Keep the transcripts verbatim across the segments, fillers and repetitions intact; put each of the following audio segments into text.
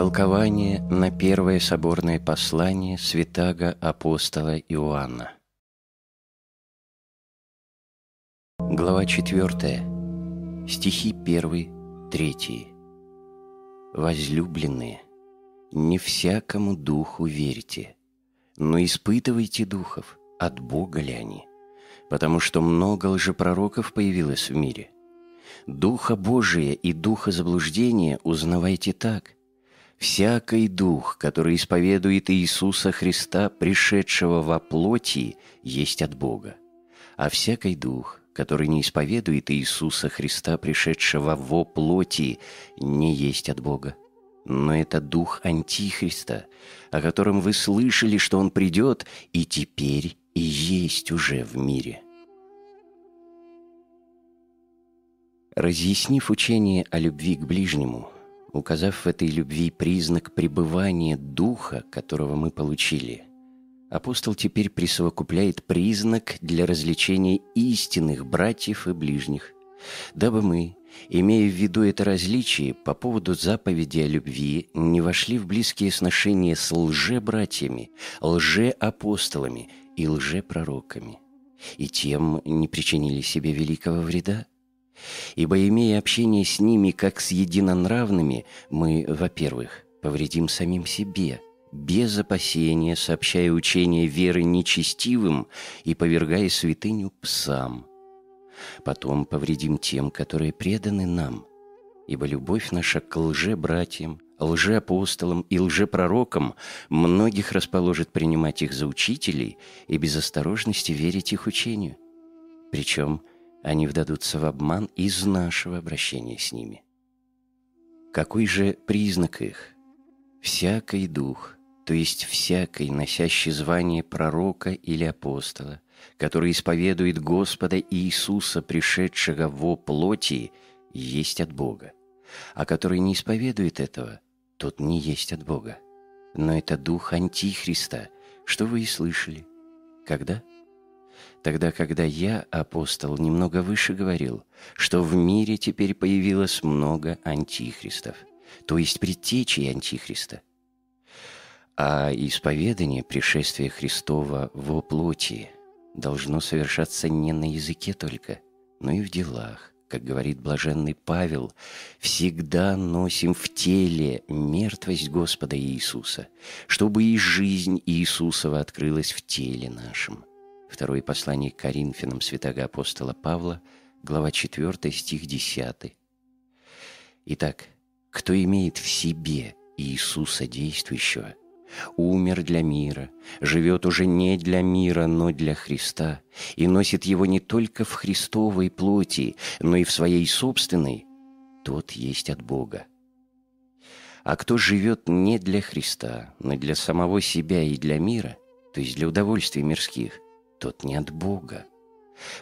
Толкование на первое соборное послание святаго апостола Иоанна. Глава четвертая, стихи первый, третий. «Возлюбленные, не всякому духу верьте, но испытывайте духов, от Бога ли они, потому что много лжепророков появилось в мире. Духа Божия и духа заблуждения узнавайте так: всякий дух, который исповедует Иисуса Христа, пришедшего во плоти, есть от Бога. А всякий дух, который не исповедует Иисуса Христа, пришедшего во плоти, не есть от Бога. Но это дух Антихриста, о котором вы слышали, что он придет, и теперь и есть уже в мире». Разъяснив учение о любви к ближнему, указав в этой любви признак пребывания Духа, которого мы получили, апостол теперь присовокупляет признак для различения истинных братьев и ближних, дабы мы, имея в виду это различие по поводу заповеди о любви, не вошли в близкие сношения с лжебратьями, лжеапостолами и лжепророками, и тем не причинили себе великого вреда. Ибо, имея общение с ними как с единонравными, мы, во-первых, повредим самим себе, без опасения сообщая учение веры нечестивым и повергая святыню псам. Потом повредим тем, которые преданы нам, ибо любовь наша к лжебратьям, лжеапостолам и лжепророкам многих расположит принимать их за учителей и без осторожности верить их учению. Причем они вдадутся в обман из нашего обращения с ними. Какой же признак их? Всякий дух, то есть всякий, носящий звание пророка или апостола, который исповедует Господа Иисуса, пришедшего во плоти, есть от Бога. А который не исповедует этого, тот не есть от Бога. Но это дух Антихриста, что вы и слышали. Когда? Тогда, когда я, апостол, немного выше говорил, что в мире теперь появилось много антихристов, то есть предтечей Антихриста. А исповедание пришествия Христова во плоти должно совершаться не на языке только, но и в делах, как говорит блаженный Павел: «Всегда носим в теле мертвость Господа Иисуса, чтобы и жизнь Иисусова открылась в теле нашем». Второе послание к Коринфянам святаго апостола Павла, глава четвёртая, стих десятый. Итак, кто имеет в себе Иисуса действующего, умер для мира, живет уже не для мира, но для Христа, и носит его не только в Христовой плоти, но и в своей собственной, тот есть от Бога. А кто живет не для Христа, но для самого себя и для мира, то есть для удовольствий мирских, тот не от Бога.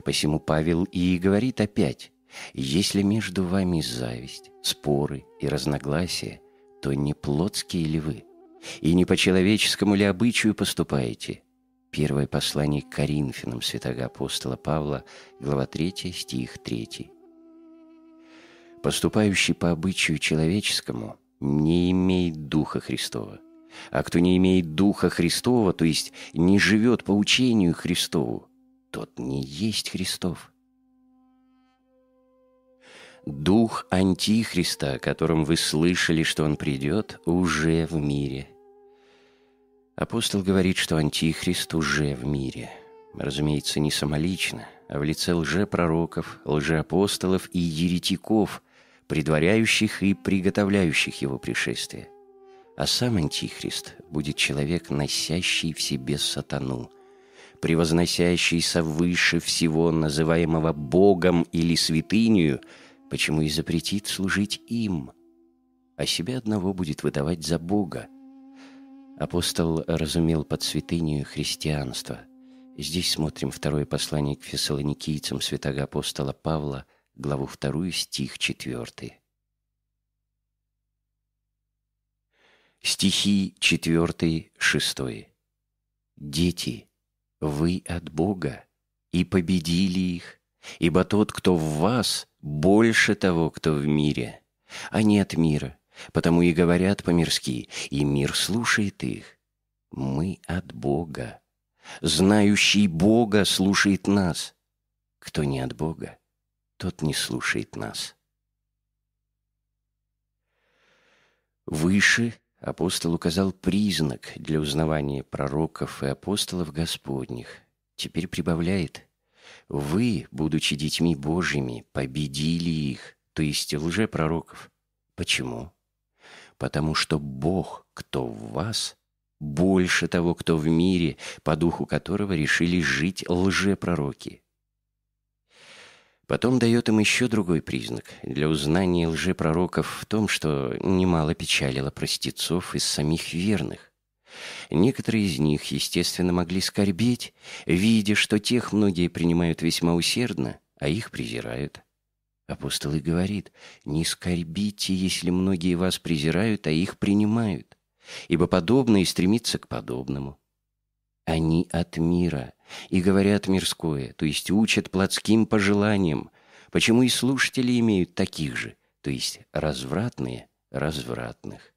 Посему Павел и говорит опять: «Если между вами зависть, споры и разногласия, то не плотские ли вы, и не по человеческому ли обычаю поступаете?» Первое послание к Коринфянам святого апостола Павла, глава третья, стих третий. «Поступающий по обычаю человеческому не имеет Духа Христова. А кто не имеет Духа Христова, то есть не живет по учению Христову, тот не есть Христов». Дух Антихриста, о котором вы слышали, что он придет, уже в мире. Апостол говорит, что Антихрист уже в мире. Разумеется, не самолично, а в лице лжепророков, лжеапостолов и еретиков, предваряющих и приготовляющих его пришествие. А сам Антихрист будет человек, носящий в себе сатану, превозносящийся выше всего называемого Богом или святынею, почему и запретит служить им, а себя одного будет выдавать за Бога. Апостол разумел под святынею христианство. Здесь смотрим второе послание к Фессалоникийцам святого апостола Павла, главу вторую, стих четвёртый. Стихи четыре, шесть. «Дети, вы от Бога, и победили их, ибо тот, кто в вас, больше того, кто в мире. А не от мира, потому и говорят по-мирски, и мир слушает их. Мы от Бога. Знающий Бога слушает нас. Кто не от Бога, тот не слушает нас. Выше апостол указал признак для узнавания пророков и апостолов Господних. Теперь прибавляет: «Вы, будучи детьми Божьими, победили их», то есть лжепророков. Почему? Потому что Бог, кто в вас, больше того, кто в мире, по духу которого решили жить лжепророки. Потом дает им еще другой признак для узнания лжепророков в том, что немало печалило простецов из самих верных. Некоторые из них, естественно, могли скорбеть, видя, что тех многие принимают весьма усердно, а их презирают. Апостол и говорит: «Не скорбите, если многие вас презирают, а их принимают, ибо подобное стремится к подобному». Они от мира и говорят мирское, то есть учат плотским пожеланиям, почему и слушатели имеют таких же, то есть развратные развратных.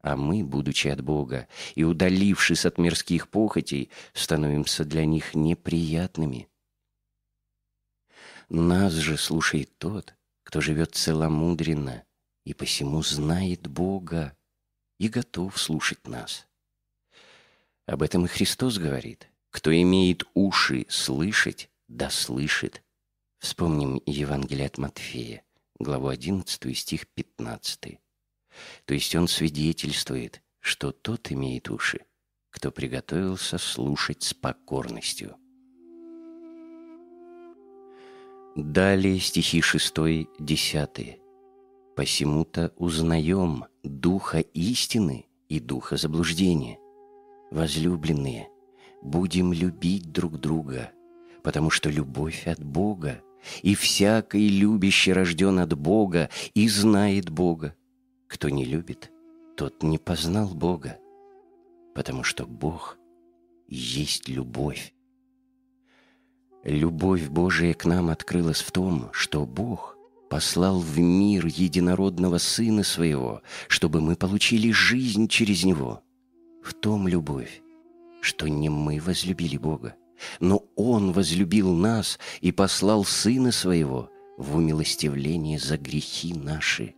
А мы, будучи от Бога и удалившись от мирских похотей, становимся для них неприятными. Нас же слушает тот, кто живет целомудренно и посему знает Бога и готов слушать нас. Об этом и Христос говорит: «Кто имеет уши слышать, да слышит». Вспомним Евангелие от Матфея, главу одиннадцатую, стих пятнадцатый. То есть он свидетельствует, что тот имеет уши, кто приготовился слушать с покорностью. Далее стихи шестой, десятый. «Посему-то узнаем духа истины и духа заблуждения. Возлюбленные, будем любить друг друга, потому что любовь от Бога, и всякий любящий рожден от Бога и знает Бога. Кто не любит, тот не познал Бога, потому что Бог есть любовь». Любовь Божия к нам открылась в том, что Бог послал в мир единородного Сына Своего, чтобы мы получили жизнь через Него. В том любовь, что не мы возлюбили Бога, но Он возлюбил нас и послал Сына Своего в умилостивление за грехи наши.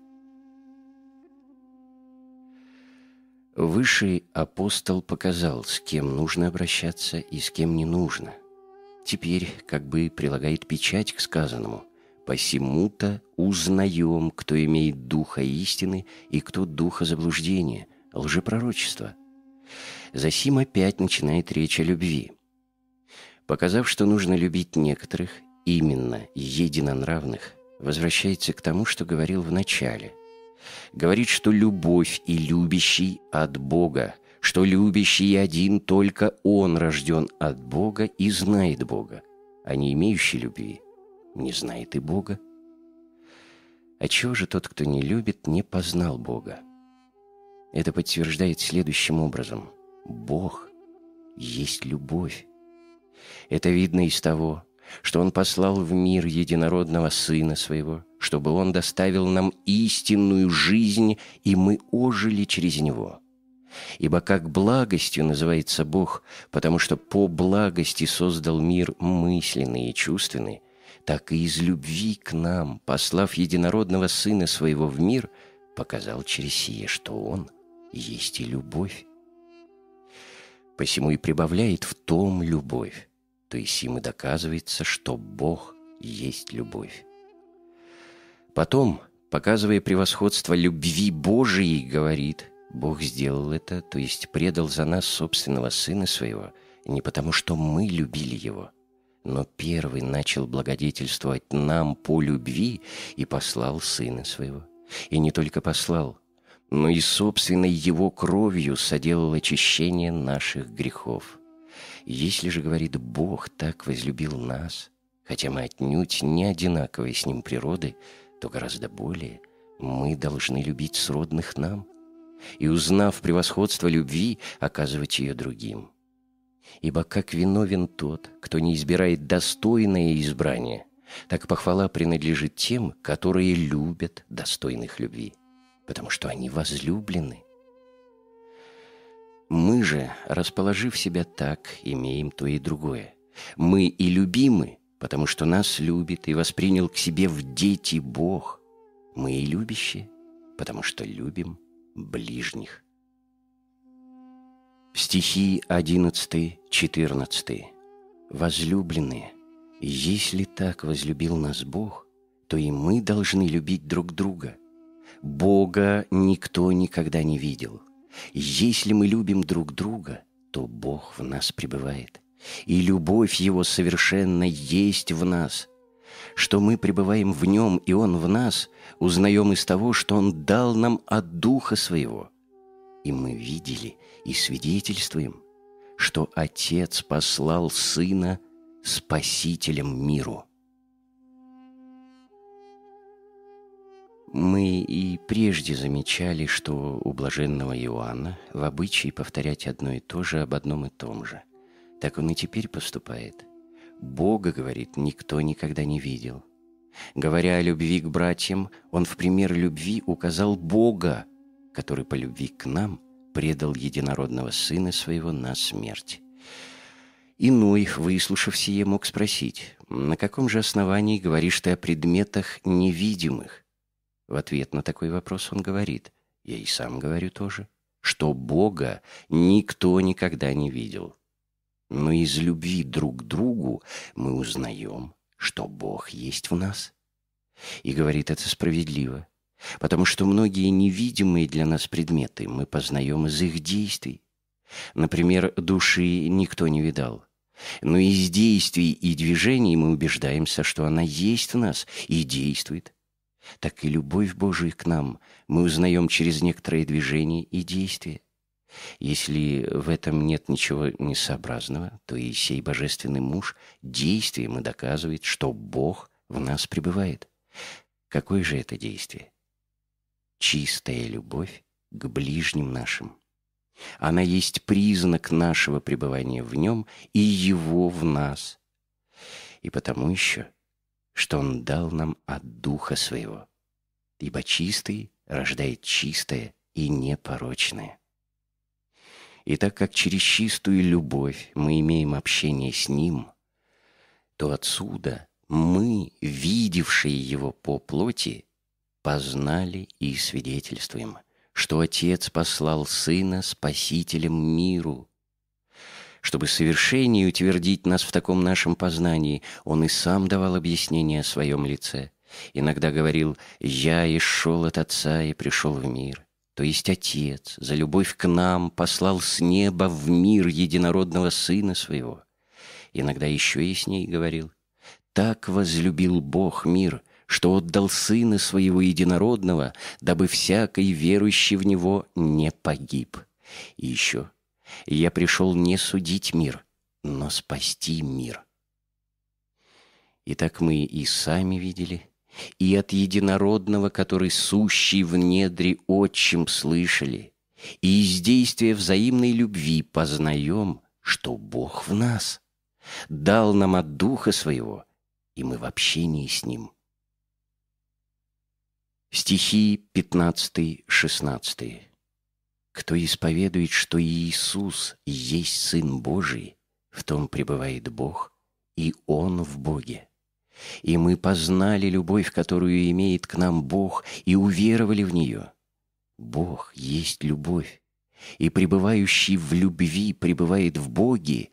Выше апостол показал, с кем нужно обращаться и с кем не нужно. Теперь как бы прилагает печать к сказанному: «Посему-то узнаем, кто имеет духа истины и кто духа заблуждения, лжепророчества». Засим опять начинает речь о любви. Показав, что нужно любить некоторых, именно единонравных, возвращается к тому, что говорил в начале. Говорит, что любовь и любящий от Бога, что любящий один, только он рожден от Бога и знает Бога, а не имеющий любви не знает и Бога. А чего же тот, кто не любит, не познал Бога? Это подтверждает следующим образом: Бог есть любовь. Это видно из того, что Он послал в мир единородного Сына Своего, чтобы Он доставил нам истинную жизнь, и мы ожили через Него. Ибо как благостью называется Бог, потому что по благости создал мир мысленный и чувственный, так и из любви к нам, послав единородного Сына Своего в мир, показал через сие, что Он есть и любовь. Посему и прибавляет: в том любовь. То есть им и доказывается, что Бог есть любовь. Потом, показывая превосходство любви Божией, говорит: Бог сделал это, то есть предал за нас собственного Сына Своего, не потому что мы любили Его, но первый начал благодетельствовать нам по любви и послал Сына Своего. И не только послал, но и собственной Его кровью соделал очищение наших грехов. Если же, говорит, Бог так возлюбил нас, хотя мы отнюдь не одинаковые с Ним природы, то гораздо более мы должны любить сродных нам и, узнав превосходство любви, оказывать ее другим. Ибо как виновен тот, кто не избирает достойное избрание, так похвала принадлежит тем, которые любят достойных любви. потому что они возлюблены. Мы же, расположив себя так, имеем то и другое. Мы и любимы, потому что нас любит и воспринял к себе в дети Бог. Мы и любящие, потому что любим ближних. Стихи одиннадцатый-четырнадцатый. «Возлюбленные, если так возлюбил нас Бог, то и мы должны любить друг друга. Бога никто никогда не видел. Если мы любим друг друга, то Бог в нас пребывает, и любовь Его совершенно есть в нас. Что мы пребываем в Нем, и Он в нас, узнаем из того, что Он дал нам от Духа Своего. И мы видели и свидетельствуем, что Отец послал Сына Спасителем миру». Мы и прежде замечали, что у блаженного Иоанна в обычае повторять одно и то же об одном и том же. Так он и теперь поступает. Бога, говорит, никто никогда не видел. Говоря о любви к братьям, он в пример любви указал Бога, который по любви к нам предал единородного Сына Своего на смерть. Иной, выслушав сие, мог спросить: «На каком же основании говоришь ты о предметах невидимых?» В ответ на такой вопрос он говорит: «Я и сам говорю тоже, что Бога никто никогда не видел. Но из любви друг к другу мы узнаем, что Бог есть в нас». И говорит это справедливо, потому что многие невидимые для нас предметы мы познаем из их действий. Например, души никто не видал, но из действий и движений мы убеждаемся, что она есть в нас и действует. Так и любовь Божию к нам мы узнаем через некоторые движения и действия. Если в этом нет ничего несообразного, то и сей божественный муж действием и доказывает, что Бог в нас пребывает. Какое же это действие? Чистая любовь к ближним нашим. Она есть признак нашего пребывания в Нем и Его в нас. И потому еще, что Он дал нам от Духа Своего. Ибо чистый рождает чистое и непорочное. И так как через чистую любовь мы имеем общение с Ним, то отсюда мы, видевшие Его по плоти, познали и свидетельствуем, что Отец послал Сына Спасителем миру. Чтобы совершеннее утвердить нас в таком нашем познании, Он и Сам давал объяснение о Своем лице. Иногда говорил: «Я исшел от Отца и пришел в мир». То есть Отец за любовь к нам послал с неба в мир единородного Сына Своего. Иногда еще ясней говорил: «Так возлюбил Бог мир, что отдал Сына Своего Единородного, дабы всякий верующий в Него не погиб». И еще: «Я пришел не судить мир, но спасти мир». Итак, мы и сами видели, и от единородного, который сущий в недре отчим, слышали, и из действия взаимной любви познаем, что Бог в нас, дал нам от Духа Своего, и мы в общении с Ним. Стихи пятнадцатый-шестнадцатый. «Кто исповедует, что Иисус есть Сын Божий, в том пребывает Бог, и Он в Боге. И мы познали любовь, которую имеет к нам Бог, и уверовали в нее. Бог есть любовь, и пребывающий в любви пребывает в Боге,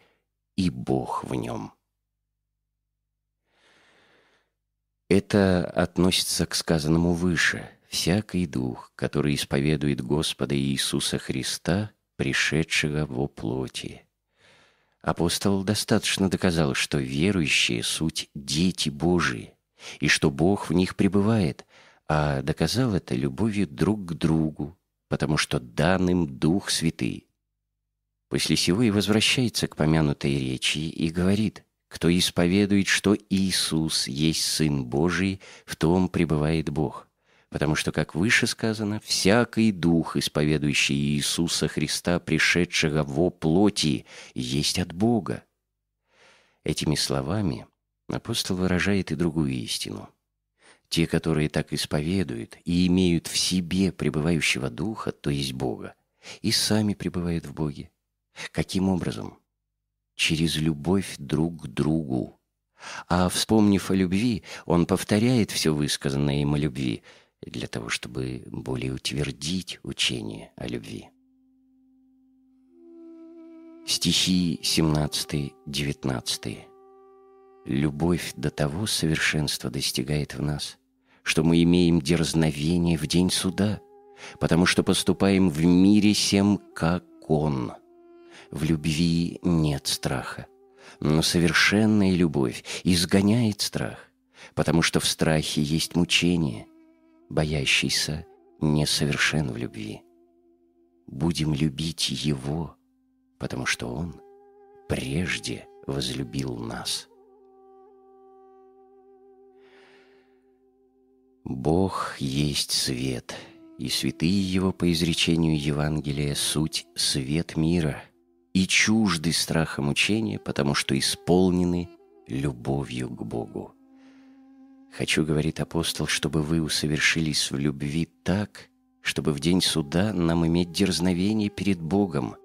и Бог в нем». Это относится к сказанному выше: «Всякий дух, который исповедует Господа Иисуса Христа, пришедшего во плоти». Апостол достаточно доказал, что верующие — суть дети Божии, и что Бог в них пребывает, а доказал это любовью друг к другу, потому что дан им Дух Святый. После сего и возвращается к помянутой речи и говорит: «Кто исповедует, что Иисус есть Сын Божий, в том пребывает Бог». Потому что, как выше сказано, «всякий дух, исповедующий Иисуса Христа, пришедшего во плоти, есть от Бога». Этими словами апостол выражает и другую истину. Те, которые так исповедуют и имеют в себе пребывающего Духа, то есть Бога, и сами пребывают в Боге. Каким образом? Через любовь друг к другу. А вспомнив о любви, он повторяет все высказанное им о любви, для того, чтобы более утвердить учение о любви. Стихи семнадцатый-девятнадцатый. «Любовь до того совершенства достигает в нас, что мы имеем дерзновение в день суда, потому что поступаем в мире сем, как Он. В любви нет страха, но совершенная любовь изгоняет страх, потому что в страхе есть мучение. Боящийся несовершен в любви. Будем любить Его, потому что Он прежде возлюбил нас». Бог есть свет, и святые Его по изречению Евангелия суть свет мира, и чужды страха мучения, потому что исполнены любовью к Богу. Хочу, говорит апостол, чтобы вы усовершились в любви так, чтобы в день суда нам иметь дерзновение перед Богом,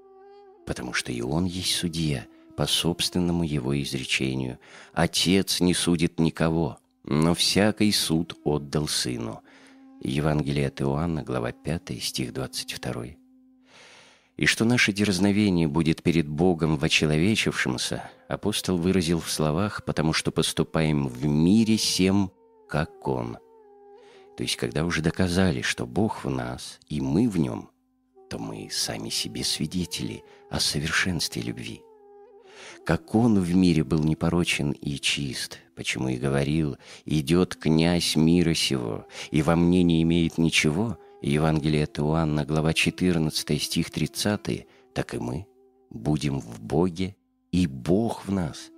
потому что и Он есть судья по собственному Его изречению. Отец не судит никого, но всякий суд отдал Сыну. Евангелие от Иоанна, глава пятая, стих двадцать два. И что наше дерзновение будет перед Богом вочеловечившимся, апостол выразил в словах, потому что поступаем в мире сем, как Он. То есть, когда уже доказали, что Бог в нас и мы в Нем, то мы сами себе свидетели о совершенстве любви. Как Он в мире был непорочен и чист, почему и говорил: «Идет князь мира сего, и во мне не имеет ничего». Евангелие от Иоанна, глава четырнадцатая, стих тридцатый. Так и мы будем в Боге, и Бог в нас.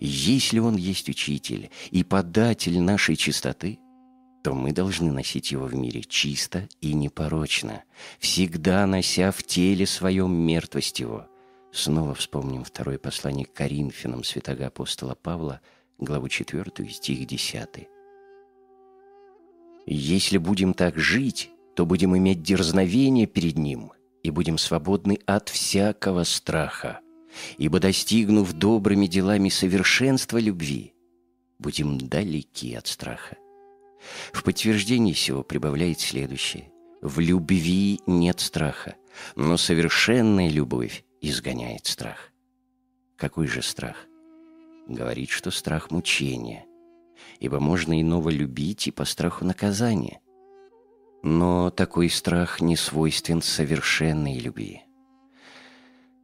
Если Он есть Учитель и податель нашей чистоты, то мы должны носить Его в мире чисто и непорочно, всегда нося в теле своем мертвость Его. Снова вспомним второе послание к Коринфянам святого апостола Павла, главу четвертую, стих десятый. «Если будем так жить, то будем иметь дерзновение перед Ним и будем свободны от всякого страха, ибо, достигнув добрыми делами совершенства любви, будем далеки от страха». В подтверждении сего прибавляет следующее: «В любви нет страха, но совершенная любовь изгоняет страх». Какой же страх? Говорит, что страх мучения, ибо можно иного любить и по страху наказания. Но такой страх не свойствен совершенной любви.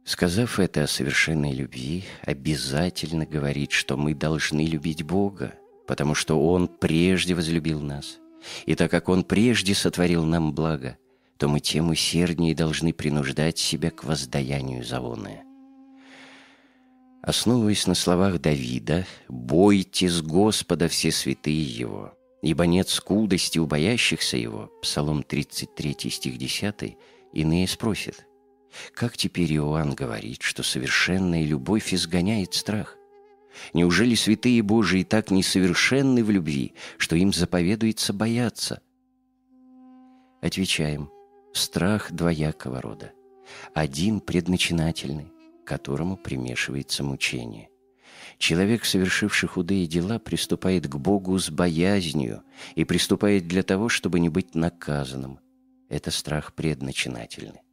Сказав это о совершенной любви, обязательно говорит, что мы должны любить Бога, потому что Он прежде возлюбил нас. И так как Он прежде сотворил нам благо, то мы тем усерднее должны принуждать себя к воздаянию за оное. Основываясь на словах Давида: «Бойтесь Господа, все святые Его, ибо нет скудости у боящихся Его», Псалом тридцать третий, стих десятый, иные спросят: как теперь Иоанн говорит, что совершенная любовь изгоняет страх? Неужели святые Божии так несовершенны в любви, что им заповедуется бояться? Отвечаем: страх двоякого рода. Один предначинательный, к которому примешивается мучение. Человек, совершивший худые дела, приступает к Богу с боязнью и приступает для того, чтобы не быть наказанным. Это страх предначинательный.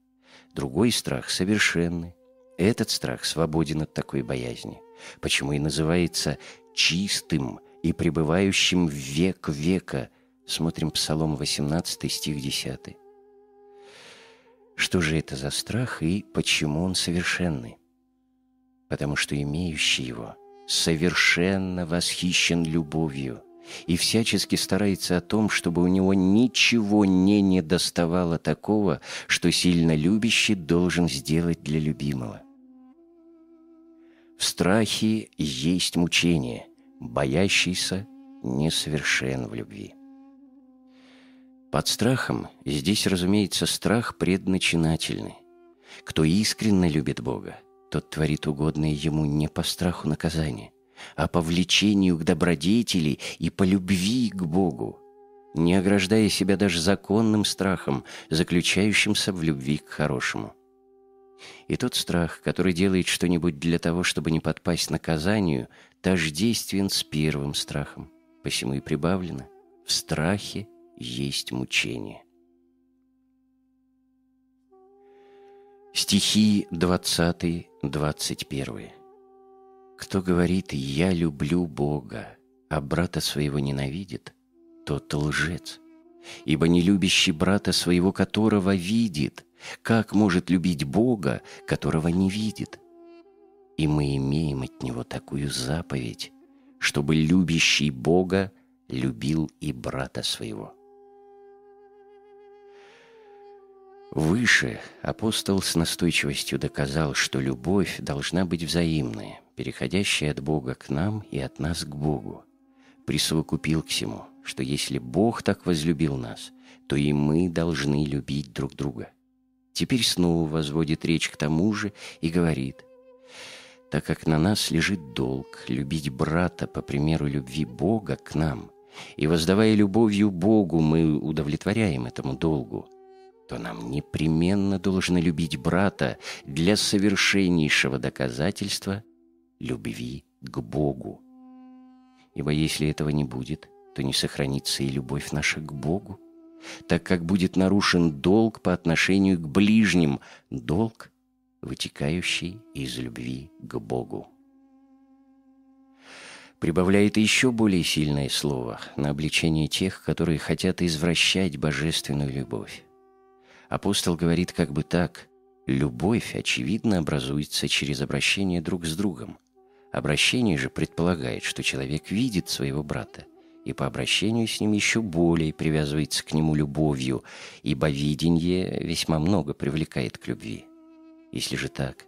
Другой страх совершенный. Этот страх свободен от такой боязни, почему и называется «чистым и пребывающим век века». Смотрим Псалом восемнадцатый, стих десятый. Что же это за страх и почему он совершенный? Потому что имеющий его совершенно восхищен любовью и всячески старается о том, чтобы у него ничего не недоставало такого, что сильно любящий должен сделать для любимого. В страхе есть мучение, боящийся несовершен в любви. Под страхом здесь, разумеется, страх предначинательный. Кто искренне любит Бога, тот творит угодное Ему не по страху наказания, а по влечению к добродетели и по любви к Богу, не ограждая себя даже законным страхом, заключающимся в любви к хорошему. И тот страх, который делает что-нибудь для того, чтобы не подпасть наказанию, тождествен с первым страхом. Посему и прибавлено: в страхе есть мучение. Стихи двадцатый-двадцать первый. Кто говорит «я люблю Бога», а брата своего ненавидит, тот лжец. Ибо не любящий брата своего, которого видит, как может любить Бога, которого не видит? И мы имеем от Него такую заповедь, чтобы любящий Бога любил и брата своего. Выше апостол с настойчивостью доказал, что любовь должна быть взаимная, переходящая от Бога к нам и от нас к Богу. Присовокупил к сему, что если Бог так возлюбил нас, то и мы должны любить друг друга. Теперь снова возводит речь к тому же и говорит: так как на нас лежит долг любить брата по примеру любви Бога к нам, и воздавая любовью Богу мы удовлетворяем этому долгу, то нам непременно должно любить брата для совершеннейшего доказательства любви к Богу. Ибо если этого не будет, то не сохранится и любовь наша к Богу, так как будет нарушен долг по отношению к ближним, долг, вытекающий из любви к Богу. Прибавляет еще более сильное слово на обличение тех, которые хотят извращать божественную любовь. Апостол говорит как бы так: любовь, очевидно, образуется через обращение друг с другом. Обращение же предполагает, что человек видит своего брата, и по обращению с ним еще более привязывается к нему любовью, ибо видение весьма много привлекает к любви. Если же так,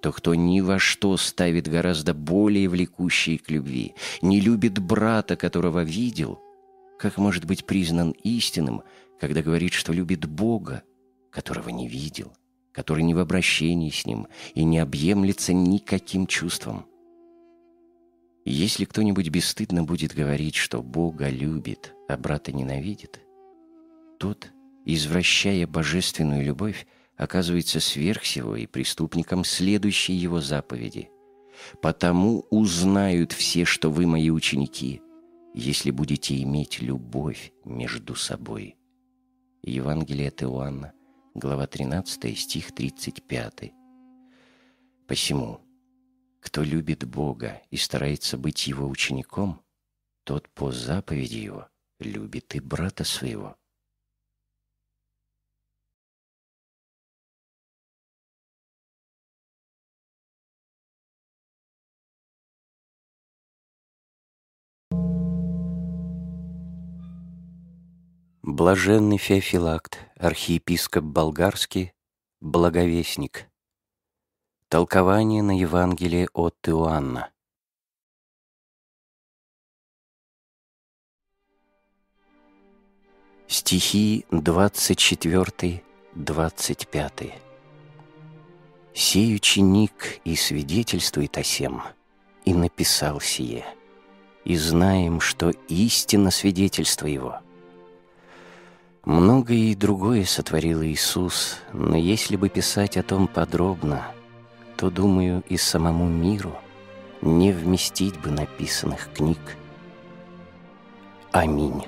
то кто ни во что ставит гораздо более влекущие к любви, не любит брата, которого видел, как может быть признан истинным, когда говорит, что любит Бога, которого не видел, который не в обращении с ним и не объемлется никаким чувством? Если кто-нибудь бесстыдно будет говорить, что Бога любит, а брата ненавидит, тот, извращая божественную любовь, оказывается сверх сего и преступником следующей его заповеди: «Потому узнают все, что вы мои ученики, если будете иметь любовь между собой». Евангелие от Иоанна, глава тринадцатая, стих тридцать пятый. Посему кто любит Бога и старается быть Его учеником, тот по заповеди Его любит и брата своего. Блаженный Феофилакт, архиепископ болгарский, благовестник. Толкование на Евангелие от Иоанна. Стихи двадцать четвёртый-двадцать пятый. «Сей ученик и свидетельствует о сем, и написал сие, и знаем, что истинно свидетельство его». Многое и другое сотворил Иисус, но если бы писать о том подробно, то, думаю, и самому миру не вместить бы написанных книг. Аминь.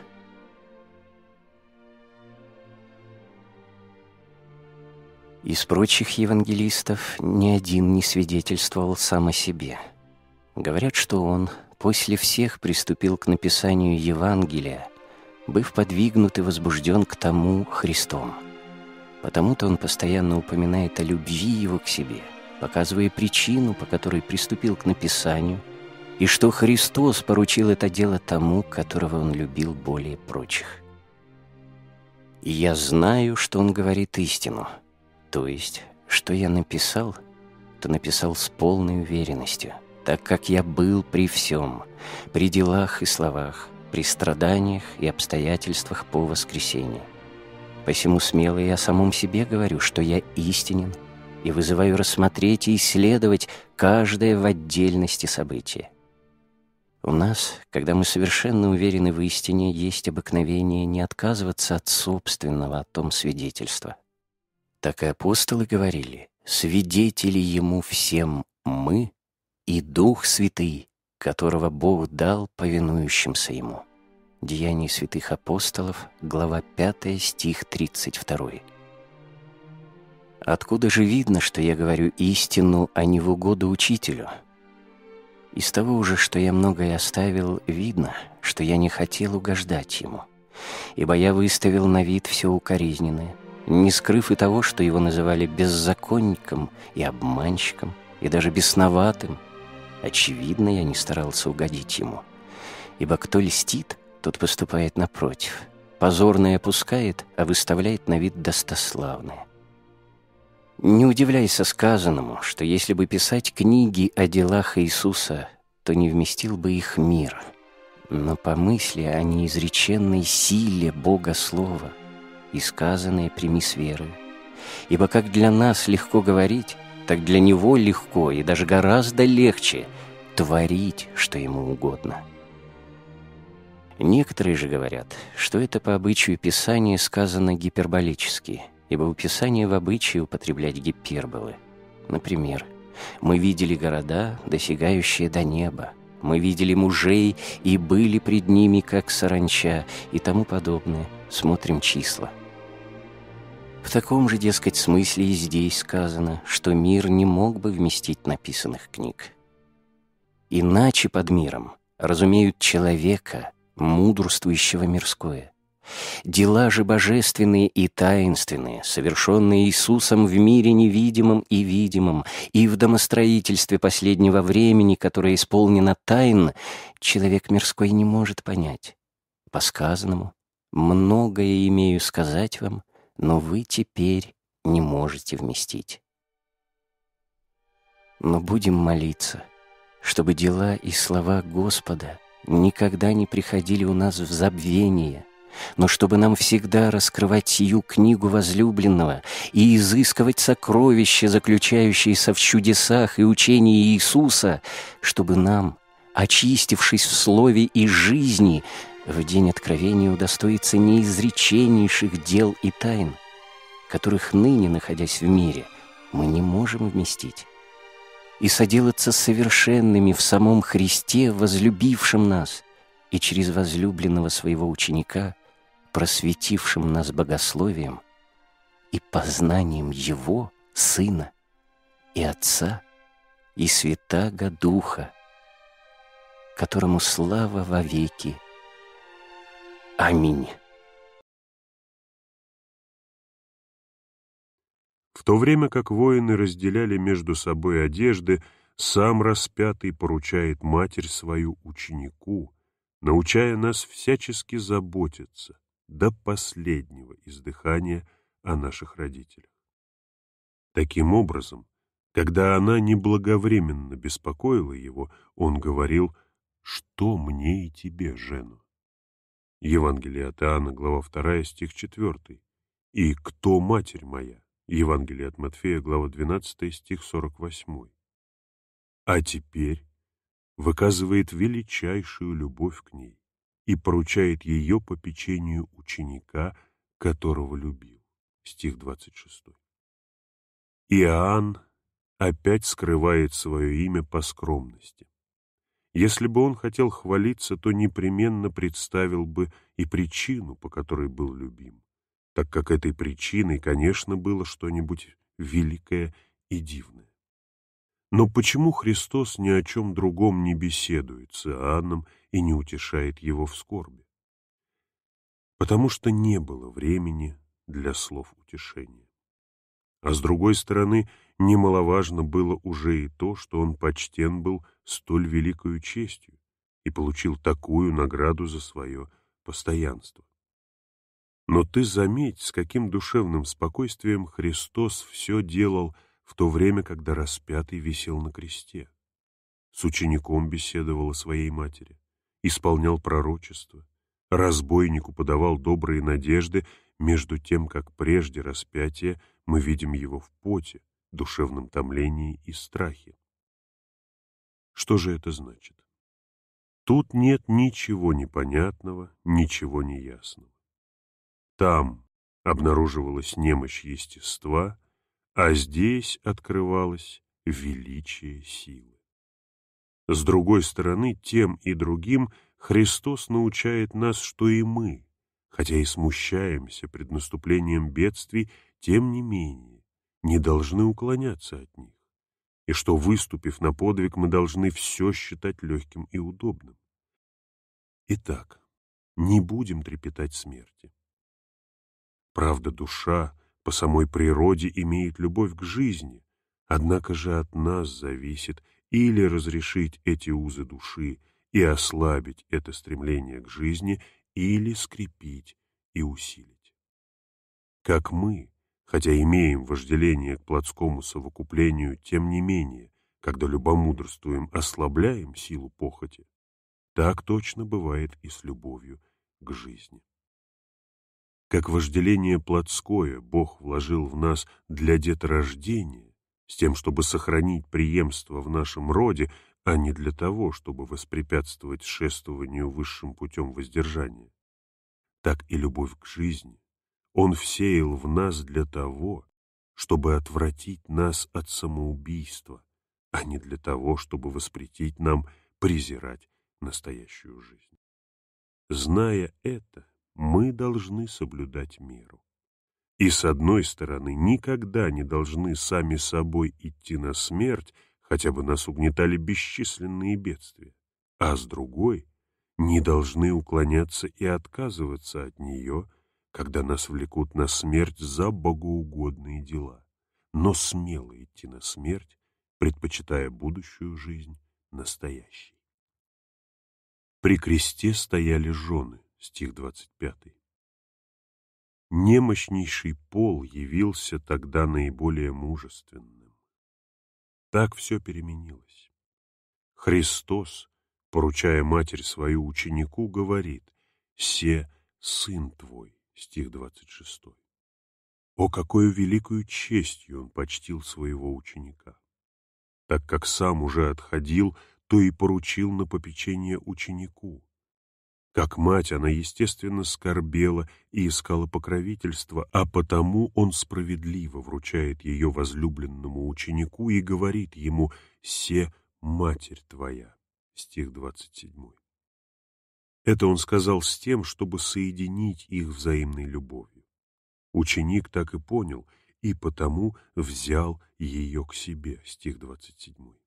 Из прочих евангелистов ни один не свидетельствовал сам о себе. Говорят, что он после всех приступил к написанию Евангелия, быв подвигнут и возбужден к тому Христом. Потому-то он постоянно упоминает о любви его к себе, показывая причину, по которой приступил к написанию, и что Христос поручил это дело тому, которого он любил более прочих. «И я знаю, что он говорит истину», то есть, что я написал, то написал с полной уверенностью, так как я был при всем, при делах и словах, при страданиях и обстоятельствах по воскресению. Посему смело я о самом себе говорю, что я истинен, и вызываю рассмотреть и исследовать каждое в отдельности событие, У нас, когда мы совершенно уверены в истине, есть обыкновение не отказываться от собственного о том свидетельства. Так и апостолы говорили: «Свидетели Ему всем мы и Дух Святый, которого Бог дал повинующимся Ему». Деяния святых апостолов, глава пятая, стих тридцать два. Откуда же видно, что я говорю истину, а не в угоду учителю? Из того уже, что я многое оставил, видно, что я не хотел угождать ему, ибо я выставил на вид все укоризненное, не скрыв и того, что его называли беззаконником и обманщиком, и даже бесноватым. Очевидно, я не старался угодить ему, ибо кто льстит, тот поступает напротив, позорное опускает, а выставляет на вид достославное. Не удивляйся сказанному, что если бы писать книги о делах Иисуса, то не вместил бы их мир. Но помысли о неизреченной силе Бога Слова и сказанное прими с верою. Ибо как для нас легко говорить, так для Него легко и даже гораздо легче творить, что Ему угодно. Некоторые же говорят, что это по обычаю Писания сказано гиперболически, ибо у Писания в обычае употреблять гиперболы. Например, «Мы видели города, досягающие до неба, мы видели мужей и были пред ними, как саранча» и тому подобное. Смотрим числа. В таком же, дескать, смысле и здесь сказано, что мир не мог бы вместить написанных книг. Иначе под миром разумеют человека, мудрствующего мирское. Дела же божественные и таинственные, совершенные Иисусом в мире невидимом и видимом, и в домостроительстве последнего времени, которое исполнено тайн, человек мирской не может понять. По сказанному: «Многое имею сказать вам, но вы теперь не можете вместить». Но будем молиться, чтобы дела и слова Господа никогда не приходили у нас в забвение, но чтобы нам всегда раскрывать сию книгу возлюбленного и изыскивать сокровища, заключающиеся в чудесах и учении Иисуса, чтобы нам, очистившись в слове и жизни, в день откровения удостоиться неизреченнейших дел и тайн, которых ныне, находясь в мире, мы не можем вместить, и соделаться совершенными в самом Христе, возлюбившем нас, и через возлюбленного своего ученика, просветившим нас богословием и познанием Его, Сына и Отца и Святаго Духа, которому слава во веки. Аминь. В то время как воины разделяли между собой одежды, сам распятый поручает Матерь свою ученику, научая нас всячески заботиться до последнего издыхания о наших родителях. Таким образом, когда она неблаговременно беспокоила его, он говорил: «Что мне и тебе, Жена?» Евангелие от Иоанна, глава вторая, стих четвёртый. «И кто Матерь моя?» Евангелие от Матфея, глава двенадцатая, стих сорок восьмой. «А теперь выказывает величайшую любовь к ней и поручает ее попечению ученика, которого любил». Стих двадцать шестой. Иоанн опять скрывает свое имя по скромности. Если бы он хотел хвалиться, то непременно представил бы и причину, по которой был любим, так как этой причиной, конечно, было что-нибудь великое и дивное. Но почему Христос ни о чем другом не беседует с Иоанном и не утешает его в скорби? Потому что не было времени для слов утешения. А с другой стороны, немаловажно было уже и то, что он почтен был столь великою честью и получил такую награду за свое постоянство. Но ты заметь, с каким душевным спокойствием Христос все делал в то время, когда распятый висел на кресте. С учеником беседовал о своей матери, исполнял пророчество, разбойнику подавал добрые надежды, между тем, как прежде распятия мы видим его в поте, душевном томлении и страхе. Что же это значит? Тут нет ничего непонятного, ничего неясного. Там обнаруживалась немощь естества, а здесь открывалось величие силы. С другой стороны, тем и другим Христос научает нас, что и мы, хотя и смущаемся пред наступлением бедствий, тем не менее, не должны уклоняться от них, и что, выступив на подвиг, мы должны все считать легким и удобным. Итак, не будем трепетать смерти. Правда, душа по самой природе имеет любовь к жизни, однако же от нас зависит или разрешить эти узы души и ослабить это стремление к жизни, или скрепить и усилить. Как мы, хотя имеем вожделение к плотскому совокуплению, тем не менее, когда любомудрствуем, ослабляем силу похоти, так точно бывает и с любовью к жизни. Как вожделение плотское Бог вложил в нас для деторождения, с тем, чтобы сохранить преемство в нашем роде, а не для того, чтобы воспрепятствовать шествованию высшим путем воздержания, так и любовь к жизни Он всеял в нас для того, чтобы отвратить нас от самоубийства, а не для того, чтобы воспретить нам презирать настоящую жизнь. Зная это, мы должны соблюдать меру. И, с одной стороны, никогда не должны сами собой идти на смерть, хотя бы нас угнетали бесчисленные бедствия, а с другой, не должны уклоняться и отказываться от нее, когда нас влекут на смерть за богоугодные дела, но смело идти на смерть, предпочитая будущую жизнь настоящей. «При кресте стояли жены», стих двадцать пятый. Немощнейший пол явился тогда наиболее мужественным. Так все переменилось. Христос, поручая Матерь свою ученику, говорит: «Се Сын Твой», стих двадцать шестой. О, какую великую честью Он почтил своего ученика! Так как сам уже отходил, то и поручил на попечение ученику. Как мать, она, естественно, скорбела и искала покровительства, а потому Он справедливо вручает ее возлюбленному ученику и говорит ему: «Се Матерь Твоя», стих двадцать седьмой. Это Он сказал с тем, чтобы соединить их взаимной любовью. Ученик так и понял, и потому взял ее к себе, стих двадцать седьмой.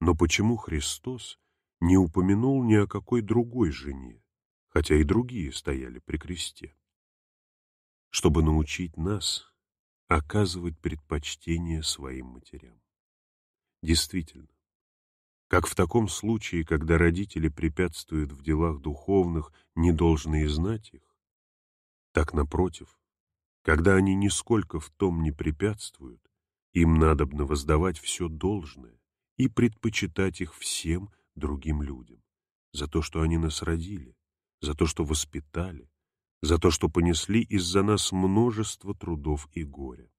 Но почему Христос не упомянул ни о какой другой жене, хотя и другие стояли при кресте? Чтобы научить нас оказывать предпочтение своим матерям. Действительно, как в таком случае, когда родители препятствуют в делах духовных, не должны знать их, так, напротив, когда они нисколько в том не препятствуют, им надобно воздавать все должное и предпочитать их всем другим людям, за то, что они нас родили, за то, что воспитали, за то, что понесли из-за нас множество трудов и горя.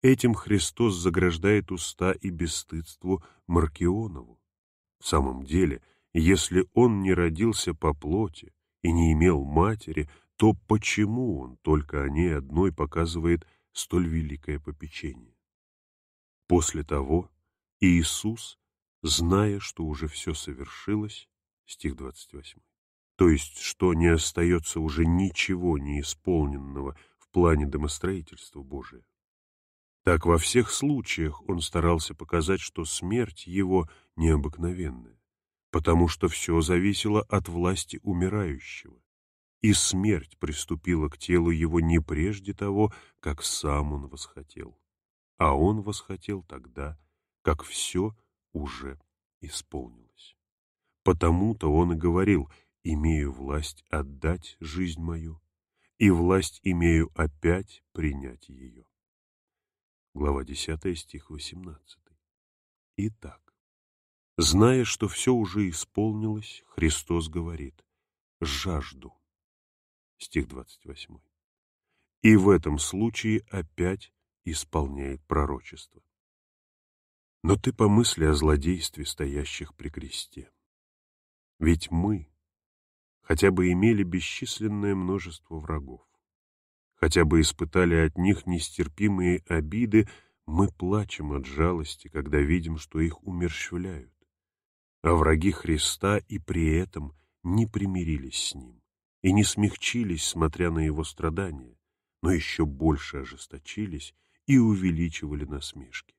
Этим Христос заграждает уста и бесстыдству Маркионову. В самом деле, если Он не родился по плоти и не имел матери, то почему Он только о ней одной показывает столь великое попечение? После того Иисус, зная, что уже все совершилось, стих двадцать восьмой, то есть, что не остается уже ничего неисполненного в плане домостроительства Божия, так во всех случаях Он старался показать, что смерть Его необыкновенная, потому что все зависело от власти умирающего, и смерть приступила к телу Его не прежде того, как Сам Он восхотел, а Он восхотел тогда, как все уже исполнилось. Потому-то Он и говорил: «Имею власть отдать жизнь мою, и власть имею опять принять ее». Глава десятая, стих восемнадцатый. Итак, зная, что все уже исполнилось, Христос говорит: «Жажду», стих двадцать восьмой. И в этом случае опять исполняет пророчество: «Но ты помысли о злодействе стоящих при кресте. Ведь мы хотя бы имели бесчисленное множество врагов, хотя бы испытали от них нестерпимые обиды, мы плачем от жалости, когда видим, что их умерщвляют, а враги Христа и при этом не примирились с Ним и не смягчились, смотря на Его страдания, но еще больше ожесточились и увеличивали насмешки.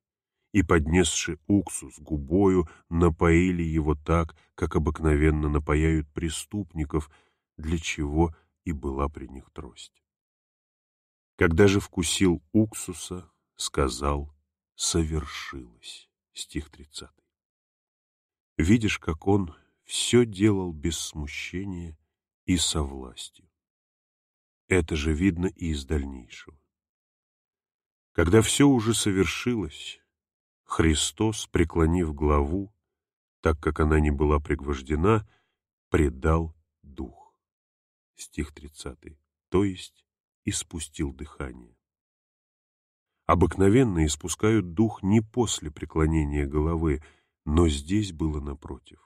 И, поднесши уксус губою, напоили его так, как обыкновенно напояют преступников, для чего и была при них трость. Когда же вкусил уксуса, сказал: «Совершилось». Стих тридцатый. Видишь, как он все делал без смущения и со властью. Это же видно и из дальнейшего. Когда все уже совершилось, Христос, преклонив главу, так как она не была пригвождена, предал дух. Стих тридцатый. То есть испустил дыхание. Обыкновенно испускают дух не после преклонения головы, но здесь было напротив.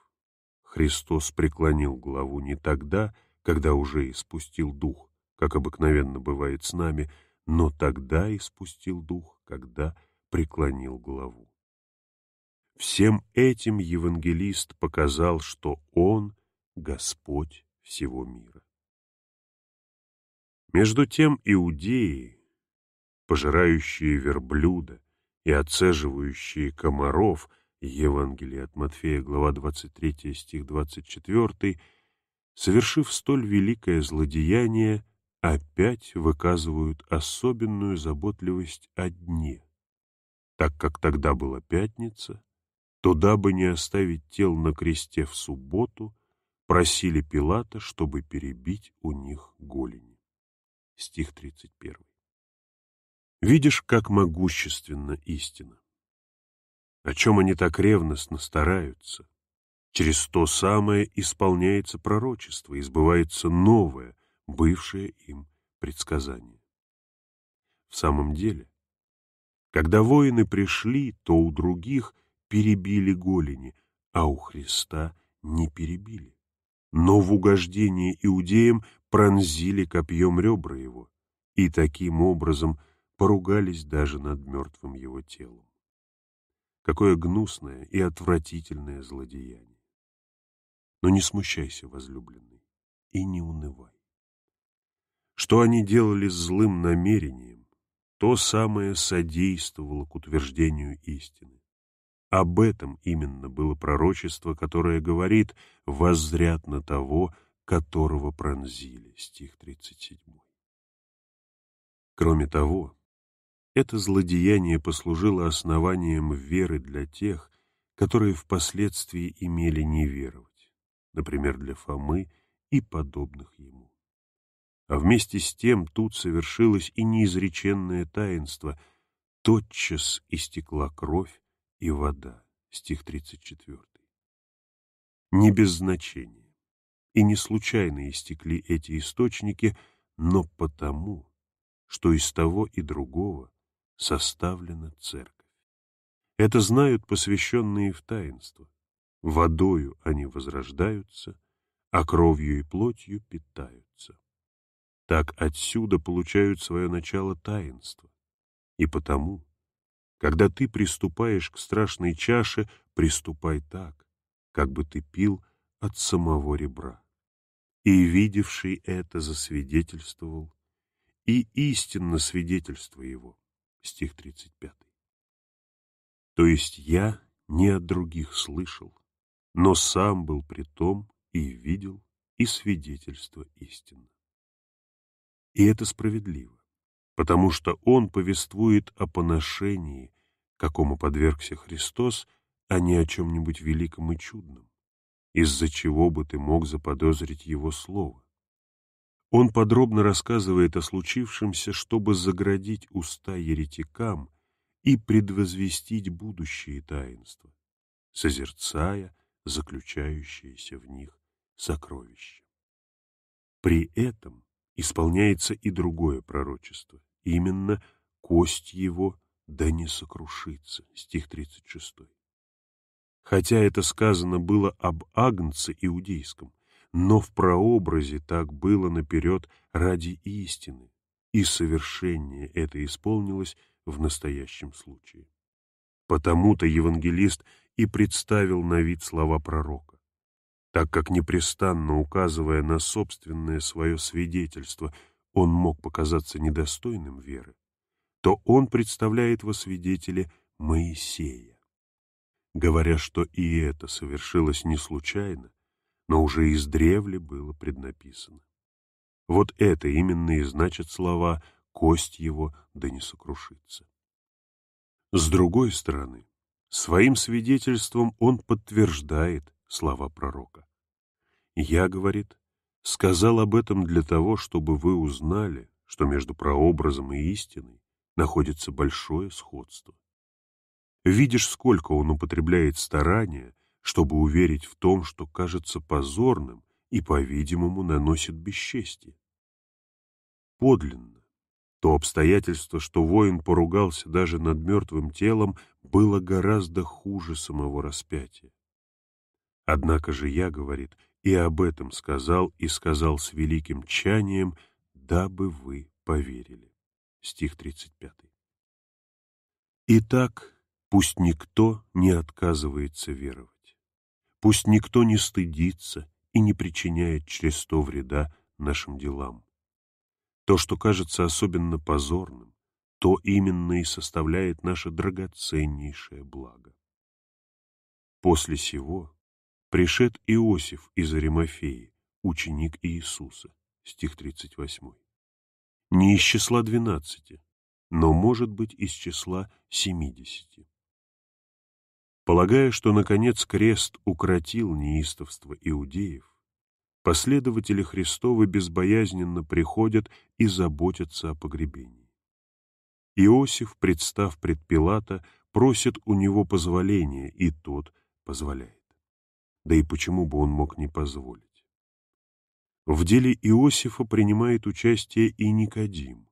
Христос преклонил главу не тогда, когда уже испустил дух, как обыкновенно бывает с нами, но тогда испустил дух, когда преклонил главу. Всем этим евангелист показал, что Он — Господь всего мира. Между тем иудеи, пожирающие верблюда и отцеживающие комаров, Евангелие от Матфея, глава двадцать третья, стих двадцать четвёртый, совершив столь великое злодеяние, опять выказывают особенную заботливость о дне, так как тогда была пятница, то, дабы не оставить тел на кресте в субботу, просили Пилата, чтобы перебить у них голени. Стих тридцать первый. Видишь, как могущественна истина. О чем они так ревностно стараются? Через то самое исполняется пророчество, избывается новое, бывшее им предсказание. В самом деле, когда воины пришли, то у других перебили голени, а у Христа не перебили. Но в угождении иудеям пронзили копьем ребра его, и таким образом поругались даже над мертвым его телом. Какое гнусное и отвратительное злодеяние! Но не смущайся, возлюбленный, и не унывай. Что они делали с злым намерением, то самое содействовало к утверждению истины. Об этом именно было пророчество, которое говорит: «Воззрят на того, которого пронзили». Стих тридцать седьмой. Кроме того, это злодеяние послужило основанием веры для тех, которые впоследствии имели не веровать, например, для Фомы и подобных ему. А вместе с тем тут совершилось и неизреченное таинство: тотчас истекла кровь и вода. Стих тридцать четвёртый. Не без значения и не случайно истекли эти источники, но потому, что из того и другого составлена церковь. Это знают посвященные в таинство. Водою они возрождаются, а кровью и плотью питаются. Так отсюда получают свое начало таинства. И потому, когда ты приступаешь к страшной чаше, приступай так, как бы ты пил от самого ребра. И видевший это засвидетельствовал, и истинно свидетельство его. Стих тридцать пятый. То есть я не от других слышал, но сам был при том и видел, и свидетельство истинно. И это справедливо, потому что он повествует о поношении, какому подвергся Христос, а не о чем-нибудь великом и чудном, из-за чего бы ты мог заподозрить его слово. Он подробно рассказывает о случившемся, чтобы заградить уста еретикам и предвозвестить будущие таинства, созерцая заключающиеся в них сокровища. При этом исполняется и другое пророчество, именно «кость его да не сокрушится». Стих тридцать шестой. хотя это сказано было об Агнце Иудейском, но в прообразе так было наперед ради истины, и совершение это исполнилось в настоящем случае. Потому-то евангелист и представил на вид слова пророка, так как непрестанно указывая на собственное свое свидетельство, он мог показаться недостойным веры, то он представляет во свидетеле Моисея, говоря, что и это совершилось не случайно, но уже издревле было преднаписано. Вот это именно и значит слова «кость его да не сокрушится». С другой стороны, своим свидетельством он подтверждает слова пророка. «Я, — говорит, — сказал об этом для того, чтобы вы узнали, что между прообразом и истиной находится большое сходство». Видишь, сколько он употребляет старания, чтобы уверить в том, что кажется позорным и, по-видимому, наносит бесчестие. Подлинно то обстоятельство, что воин поругался даже над мертвым телом, было гораздо хуже самого распятия. Однако же я, говорит, и об этом сказал, и сказал с великим чанием, дабы вы поверили. Стих тридцать пятый. Итак, пусть никто не отказывается веровать, пусть никто не стыдится и не причиняет через то вреда нашим делам. То, что кажется особенно позорным, то именно и составляет наше драгоценнейшее благо. После сего пришед Иосиф из Аримафеи, ученик Иисуса, стих тридцать восьмой, не из числа двенадцати, но, может быть, из числа семидесяти. Полагая, что, наконец, крест укротил неистовство иудеев, последователи Христовы безбоязненно приходят и заботятся о погребении. Иосиф, представ пред Пилата, просит у него позволения, и тот позволяет. Да и почему бы он мог не позволить? В деле Иосифа принимает участие и Никодим,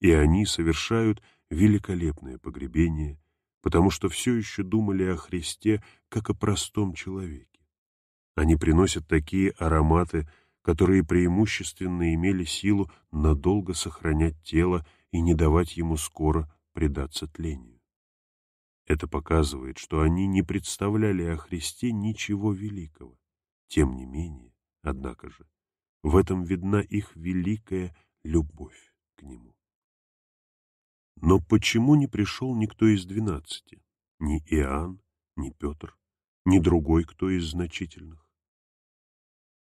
и они совершают великолепное погребение, потому что все еще думали о Христе как о простом человеке. Они приносят такие ароматы, которые преимущественно имели силу надолго сохранять тело и не давать ему скоро предаться тлению. Это показывает, что они не представляли о Христе ничего великого. Тем не менее, однако же, в этом видна их великая любовь к нему. Но почему не пришел никто из двенадцати? Ни Иоанн, ни Петр, ни другой кто из значительных?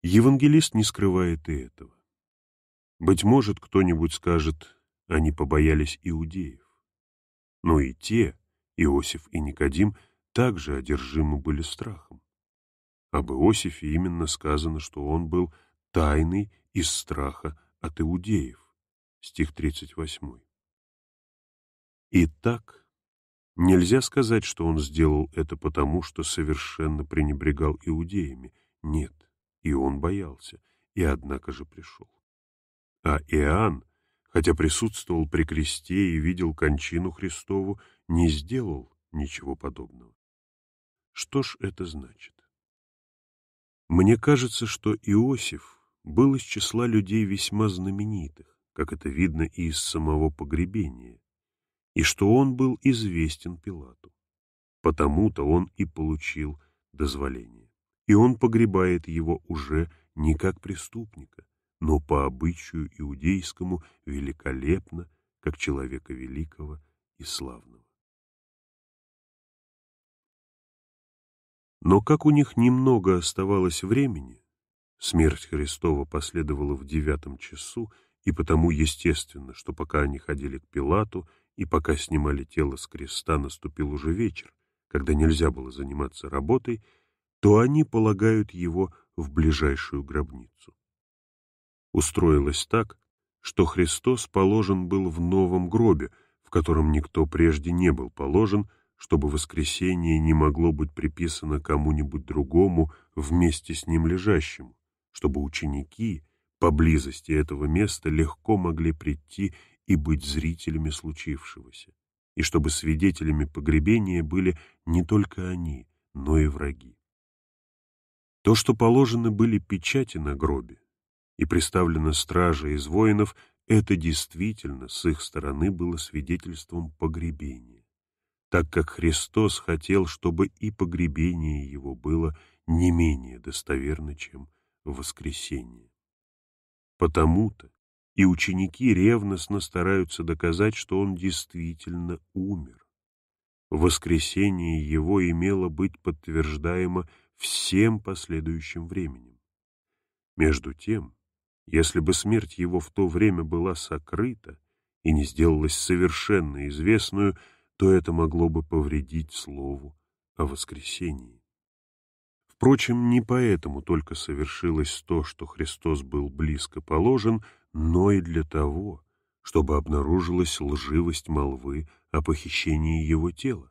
Евангелист не скрывает и этого. Быть может, кто-нибудь скажет, они побоялись иудеев. Но и те, Иосиф и Никодим, также одержимы были страхом. Об Иосифе именно сказано, что он был тайный из страха от иудеев. Стих тридцать восьмой. Итак, нельзя сказать, что он сделал это потому, что совершенно пренебрегал иудеями. Нет, и он боялся, и однако же пришел. А Иоанн, хотя присутствовал при кресте и видел кончину Христову, не сделал ничего подобного. Что ж это значит? Мне кажется, что Иосиф был из числа людей весьма знаменитых, как это видно и из самого погребения, и что он был известен Пилату. Потому-то он и получил дозволение. И он погребает его уже не как преступника, но по обычаю иудейскому великолепно, как человека великого и славного. Но как у них немного оставалось времени, смерть Христова последовала в девятом часу, и потому естественно, что пока они ходили к Пилату, и пока снимали тело с креста, наступил уже вечер, когда нельзя было заниматься работой, то они полагают его в ближайшую гробницу. Устроилось так, что Христос положен был в новом гробе, в котором никто прежде не был положен, чтобы воскресение не могло быть приписано кому-нибудь другому вместе с ним лежащему, чтобы ученики поблизости этого места легко могли прийти и быть зрителями случившегося, и чтобы свидетелями погребения были не только они, но и враги. То, что положены были печати на гробе и приставлена стража из воинов, это действительно с их стороны было свидетельством погребения, так как Христос хотел, чтобы и погребение его было не менее достоверно, чем воскресение. Потому-то и ученики ревностно стараются доказать, что он действительно умер. Воскресение его имело быть подтверждаемо всем последующим временем. Между тем, если бы смерть его в то время была сокрыта и не сделалась совершенно известную, то это могло бы повредить слову о воскресении. Впрочем, не поэтому только совершилось то, что Христос был близко положен, но и для того, чтобы обнаружилась лживость молвы о похищении его тела.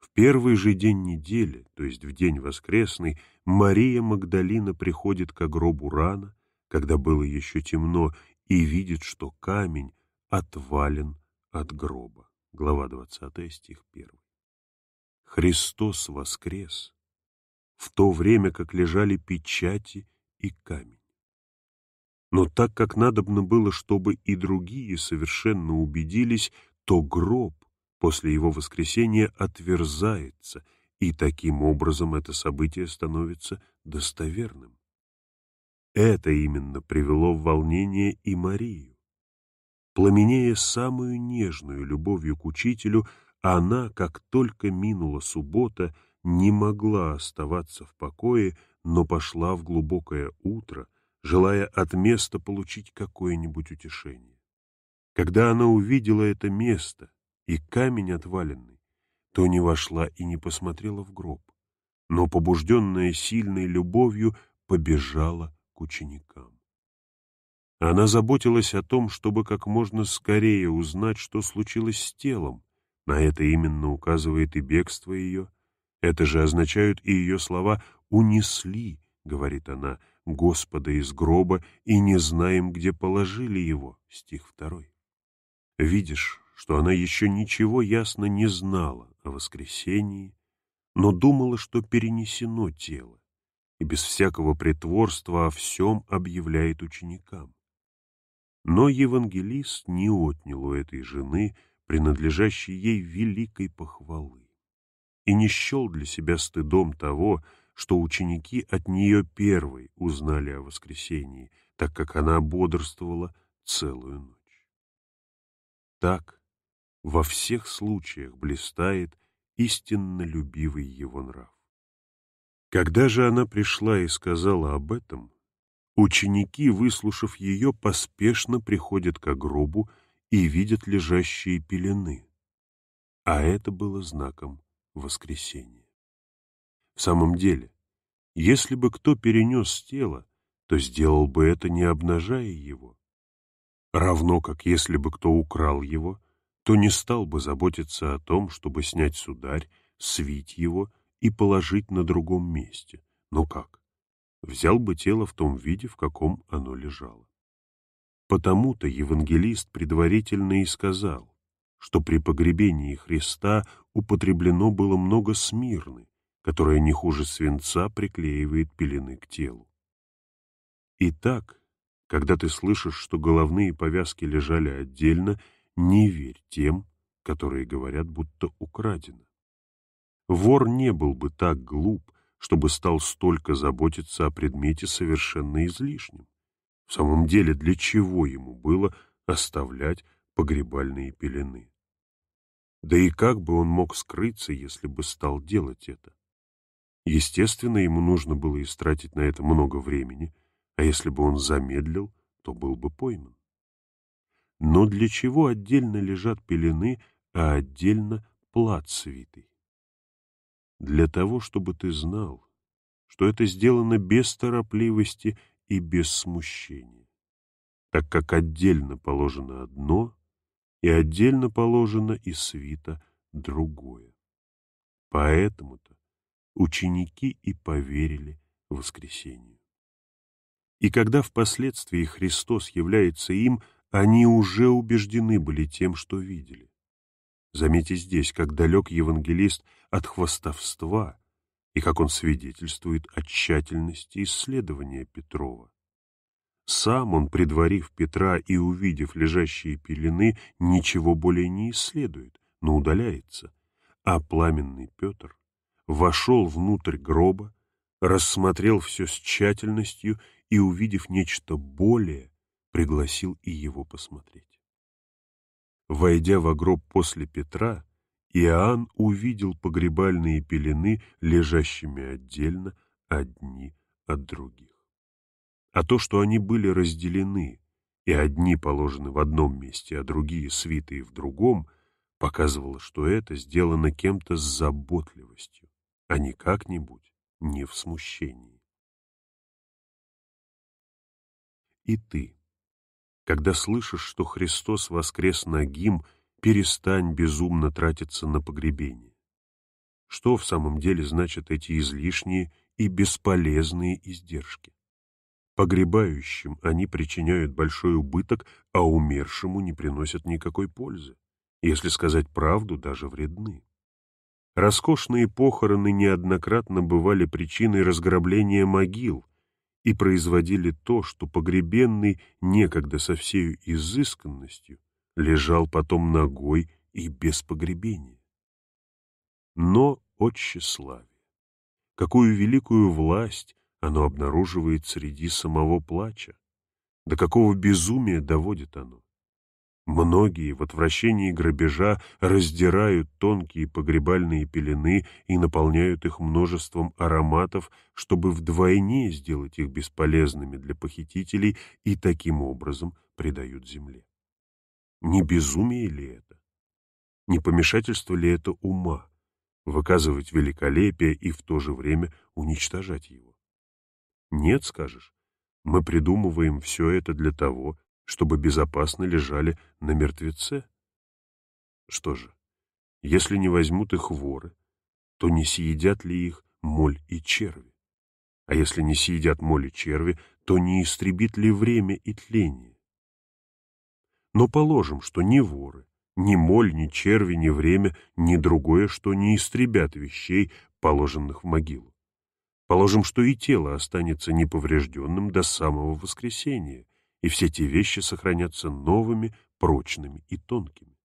В первый же день недели, то есть в день воскресный, Мария Магдалина приходит к гробу рано, когда было еще темно, и видит, что камень отвален от гроба. Глава двадцатая, стих первый. Христос воскрес в то время, как лежали печати и камень. Но так как надобно было, чтобы и другие совершенно убедились, то гроб после его воскресения отверзается, и таким образом это событие становится достоверным. Это именно привело в волнение и Марию. Пламенея самую нежную любовью к учителю, она, как только минула суббота, не могла оставаться в покое, но пошла в глубокое утро, желая от места получить какое-нибудь утешение. Когда она увидела это место и камень отваленный, то не вошла и не посмотрела в гроб, но, побужденная сильной любовью, побежала к ученикам. Она заботилась о том, чтобы как можно скорее узнать, что случилось с телом. На это именно указывает и бегство ее. Это же означают и ее слова «унесли», — говорит она, «Господа из гроба, и не знаем, где положили его», — стих второй. Видишь, что она еще ничего ясно не знала о воскресении, но думала, что перенесено тело, и без всякого притворства о всем объявляет ученикам. Но евангелист не отнял у этой жены, принадлежащей ей великой похвалы, и не счел для себя стыдом того, что ученики от нее первой узнали о воскресении, так как она бодрствовала целую ночь. Так во всех случаях блистает истинно любивый его нрав. Когда же она пришла и сказала об этом, ученики, выслушав ее, поспешно приходят к гробу и видят лежащие пелены, а это было знаком воскресения. В самом деле, если бы кто перенес тело, то сделал бы это, не обнажая его, равно как если бы кто украл его, то не стал бы заботиться о том, чтобы снять сударь, свить его и положить на другом месте. Но как? Взял бы тело в том виде, в каком оно лежало. Потому-то евангелист предварительно и сказал, что при погребении Христа употреблено было много смирны, которая не хуже свинца приклеивает пелены к телу. Итак, когда ты слышишь, что головные повязки лежали отдельно, не верь тем, которые говорят, будто украдено. Вор не был бы так глуп, чтобы стал столько заботиться о предмете совершенно излишнем. В самом деле, для чего ему было оставлять погребальные пелены? Да и как бы он мог скрыться, если бы стал делать это? Естественно, ему нужно было истратить на это много времени, а если бы он замедлил, то был бы пойман. Но для чего отдельно лежат пелены, а отдельно плат свитый? Для того, чтобы ты знал, что это сделано без торопливости и без смущения, так как отдельно положено одно, и отдельно положено и свита другое. Поэтому-то ученики и поверили в воскресению. И когда впоследствии Христос является им, они уже убеждены были тем, что видели. Заметьте здесь, как далек евангелист от хвастовства, и как он свидетельствует о тщательности исследования Петрова. Сам он, предварив Петра и увидев лежащие пелены, ничего более не исследует, но удаляется, а пламенный Петр вошел внутрь гроба, рассмотрел все с тщательностью и, увидев нечто более, пригласил и его посмотреть. Войдя во гроб после Петра, Иоанн увидел погребальные пелены, лежащими отдельно, одни от других. А то, что они были разделены, и одни положены в одном месте, а другие свитые в другом, показывало, что это сделано кем-то с заботливостью, а не как-нибудь, не в смущении. И ты, когда слышишь, что Христос воскрес нагим, перестань безумно тратиться на погребение. Что в самом деле значат эти излишние и бесполезные издержки? Погребающим они причиняют большой убыток, а умершему не приносят никакой пользы. Если сказать правду, даже вредны. Роскошные похороны неоднократно бывали причиной разграбления могил и производили то, что погребенный некогда со всею изысканностью лежал потом ногой и без погребения. Но, о тщеславие, какую великую власть оно обнаруживает среди самого плача! До какого безумия доводит оно! Многие в отвращении грабежа раздирают тонкие погребальные пелены и наполняют их множеством ароматов, чтобы вдвойне сделать их бесполезными для похитителей, и таким образом предают земле. Не безумие ли это? Не помешательство ли это ума? Выказывать великолепие и в то же время уничтожать его? Нет, скажешь, мы придумываем все это для того, чтобы безопасно лежали на мертвеце. Что же, если не возьмут их воры, то не съедят ли их моль и черви? А если не съедят моль и черви, то не истребит ли время и тление? Но положим, что ни воры, ни моль, ни черви, ни время, ни другое, что не истребят вещей, положенных в могилу. Положим, что и тело останется неповрежденным до самого воскресения, и все те вещи сохранятся новыми, прочными и тонкими.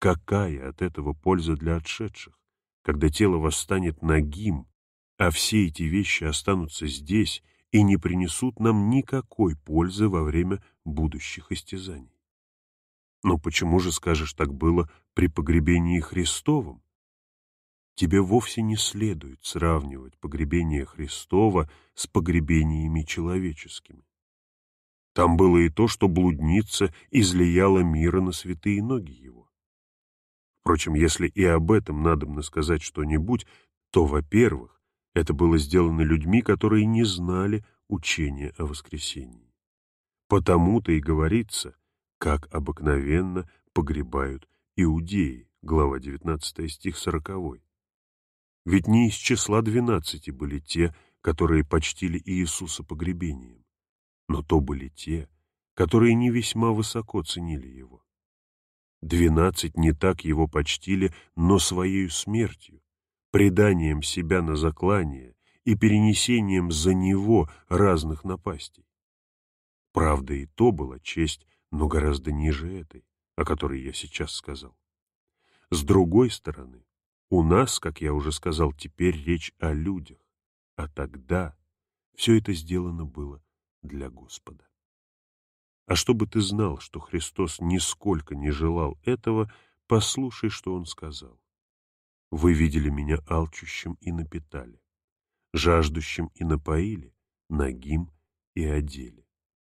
Какая от этого польза для отшедших, когда тело восстанет нагим, а все эти вещи останутся здесь и не принесут нам никакой пользы во время будущих истязаний? Но почему же, скажешь, так было при погребении Христовом? Тебе вовсе не следует сравнивать погребение Христова с погребениями человеческими. Там было и то, что блудница излияла мира на святые ноги его. Впрочем, если и об этом надобно сказать что-нибудь, то, во-первых, это было сделано людьми, которые не знали учения о воскресении. Потому-то и говорится, как обыкновенно погребают иудеи, глава девятнадцатая, стих сороковой. Ведь не из числа двенадцати были те, которые почтили Иисуса погребением. Но то были те, которые не весьма высоко ценили его. Двенадцать не так его почтили, но своей смертью, преданием себя на заклание и перенесением за него разных напастей. Правда, и то была честь, но гораздо ниже этой, о которой я сейчас сказал. С другой стороны, у нас, как я уже сказал, теперь речь о людях, а тогда все это сделано было для Господа. А чтобы ты знал, что Христос нисколько не желал этого, послушай, что Он сказал. «Вы видели меня алчущим и напитали, жаждущим и напоили, нагим и одели».